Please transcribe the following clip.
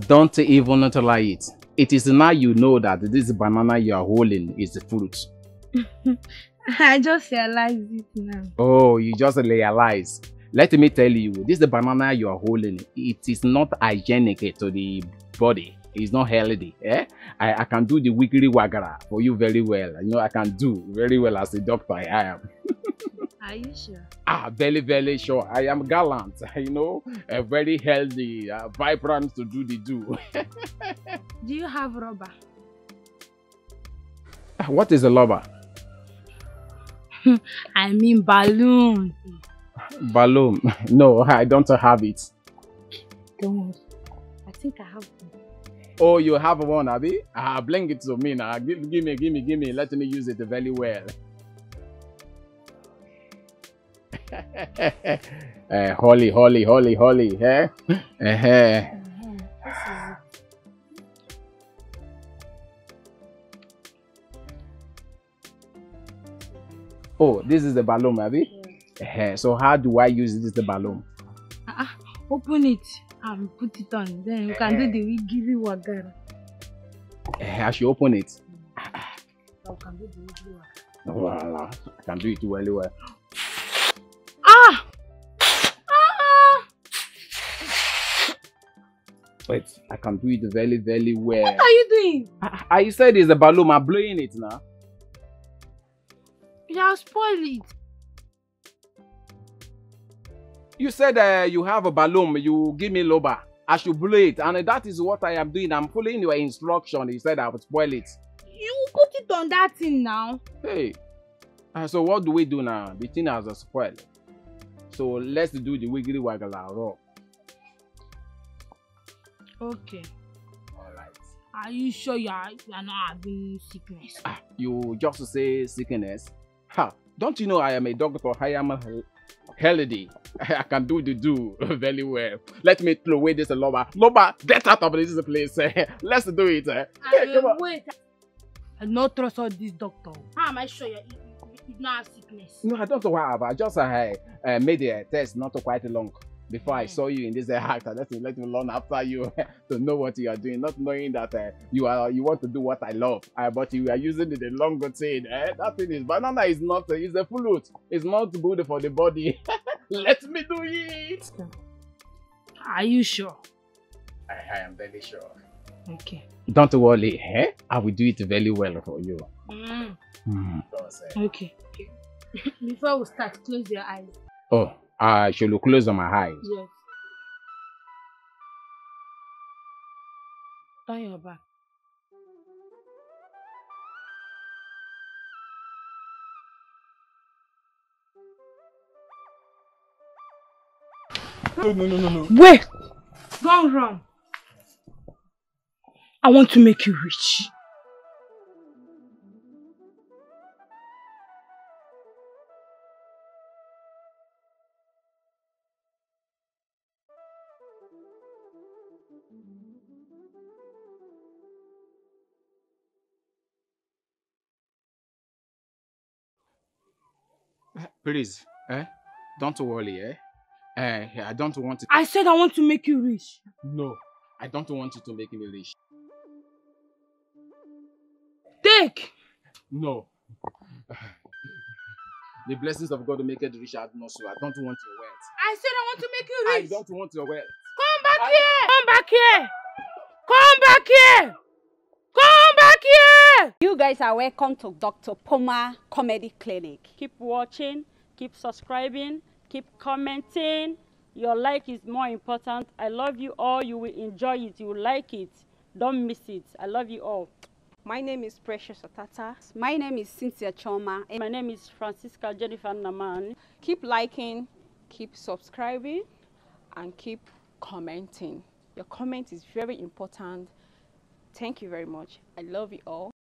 Don't even try it. It is now you know that this banana you are holding is the fruit. I just realized it now. Oh, you just realized. Let me tell you, this banana you are holding, it is not hygienic to the body. It's not healthy. Eh? I can do the weekly wagara for you very well. You know, I can do very well as a doctor I am. Are you sure? Ah, very, very sure. I am gallant, you know, very healthy, vibrant to do the do. Do you have rubber? What is a rubber? I mean balloon. Balloon? No, I don't have it. Don't. I think I have one. Oh, you have one, Abby? Bring it to me now. Give me. Let me use it very well. Holy. Eh? Oh, this is the balloon, Abby? Yeah. So how do I use this balloon? Open it and put it on. Then you can do the wigiri wagara. I should open it. I can do the wigiri wagara. Voila. I can do it really well. Wait, I can do it very, very well. What are you doing? I said it's a balloon. I'm blowing it now. You have spoiled it. You said you have a balloon. You give me loba. I should blow it. And that is what I am doing. I'm following your instruction. You said I would spoil it. You put it on that thing now. Hey. So what do we do now? The thing has a spoil. So let's do the wiggly waggler rock. Okay. Alright. Are you sure you are not having sickness? You just say sickness? Ha! Don't you know I am a doctor? I am a healthy. I can do the do very well. Let me throw away this loba. Loba, get out of this place. Let's do it. Wait. I don't trust all this doctor. How am I sure you're eating? It's not a sickness. No, I don't know why. I just made a test not quite long. Before I saw you in this act, let me learn after you to know what you are doing, not knowing that you want to do what I love, but you are using the longer thing. That thing is banana is not is a fruit. It's not good for the body. Let me do it. Are you sure? I am very sure. Okay. Don't worry. I will do it very well for you. Okay. Before we start, close your eyes. Oh. I should close my eyes. Yes. Turn your back. No. Wait! Don't run. I want to make you rich. Please, don't worry, I don't want it. I said I want to make you rich. No, I don't want you to make me rich. Take! No. The blessings of God make it rich, not so. I don't want your wealth. I said I want to make you rich. I don't want your wealth. Come back here! You guys are welcome to Doctor Pouma Comedy Clinic. Keep watching. Keep subscribing, keep commenting. Your like is more important. I love you all. You will enjoy it. You will like it. Don't miss it. I love you all. My name is Precious Atata. My name is Cynthia Choma. And my name is Francisca Jennifer Naman. Keep liking, keep subscribing, and keep commenting. Your comment is very important. Thank you very much. I love you all.